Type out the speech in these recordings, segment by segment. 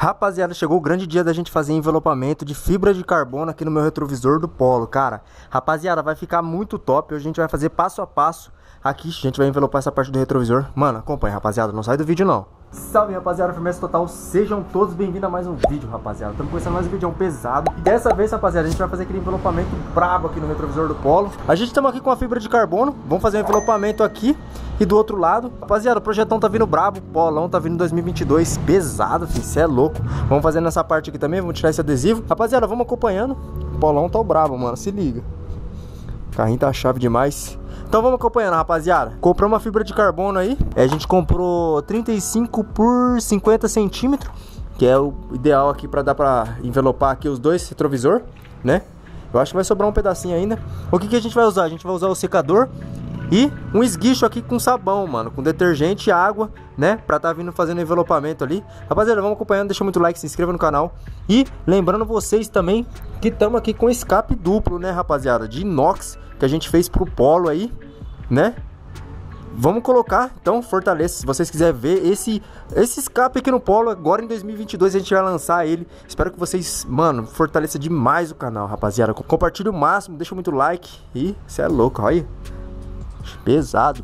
Rapaziada, chegou o grande dia da gente fazer envelopamento de fibra de carbono aqui no meu retrovisor do Polo, cara. Rapaziada, vai ficar muito top. Hoje a gente vai fazer passo a passo aqui. A gente vai envelopar essa parte do retrovisor. Mano, acompanha, rapaziada. Não sai do vídeo, não. Salve, rapaziada. Firmeza total. Sejam todos bem-vindos a mais um vídeo, rapaziada. Estamos começando mais um vídeo pesado. E dessa vez, rapaziada, a gente vai fazer aquele envelopamento brabo aqui no retrovisor do Polo. A gente estamos aqui com a fibra de carbono. Vamos fazer um envelopamento aqui. E do outro lado, rapaziada, o projetão tá vindo brabo, o Polão tá vindo 2022 pesado, filho, cê é louco. Vamos fazer nessa parte aqui também, vamos tirar esse adesivo. Rapaziada, vamos acompanhando. O Polão tá o brabo, mano, se liga. O carrinho tá chave demais. Então vamos acompanhando, rapaziada. Comprou uma fibra de carbono aí. A gente comprou 35 por 50 centímetros, que é o ideal aqui pra dar pra envelopar aqui os dois retrovisor, né? Eu acho que vai sobrar um pedacinho ainda. O que que a gente vai usar? A gente vai usar o secador e um esguicho aqui com sabão, mano, com detergente e água, né, pra tá vindo fazendo envelopamento ali. Rapaziada, vamos acompanhando, deixa muito like, se inscreva no canal. E lembrando vocês também que estamos aqui com escape duplo, né, rapaziada, de inox, que a gente fez pro Polo aí, né. Vamos colocar, então fortaleça, se vocês quiserem ver esse escape aqui no Polo, agora em 2022 a gente vai lançar ele. Espero que vocês, mano, fortaleça demais o canal, rapaziada. Compartilhe o máximo, deixa muito like e cê é louco, olha aí. Pesado.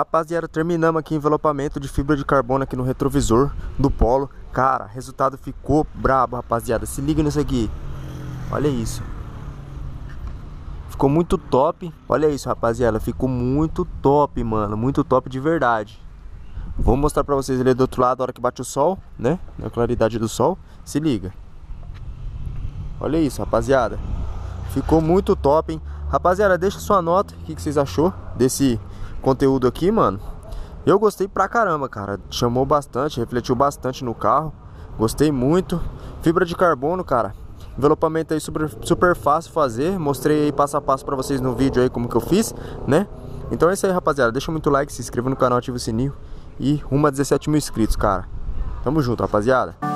Rapaziada, terminamos aqui envelopamento de fibra de carbono aqui no retrovisor do Polo. Cara, resultado ficou brabo, rapaziada. Se liga nisso aqui. Olha isso. Ficou muito top. Olha isso, rapaziada. Ficou muito top, mano. Muito top de verdade. Vou mostrar pra vocês ele do outro lado, a hora que bate o sol, né? Na claridade do sol. Se liga. Olha isso, rapaziada. Ficou muito top, hein? Rapaziada, deixa sua nota. O que vocês achou desse conteúdo aqui, mano? Eu gostei pra caramba, cara. Chamou bastante, refletiu bastante no carro. Gostei muito. Fibra de carbono, cara. Envelopamento aí super fácil fazer. Mostrei aí passo a passo pra vocês no vídeo aí como que eu fiz, né? Então é isso aí, rapaziada. Deixa muito like, se inscreva no canal, ativa o sininho. E rumo a 17 mil inscritos, cara. Tamo junto, rapaziada.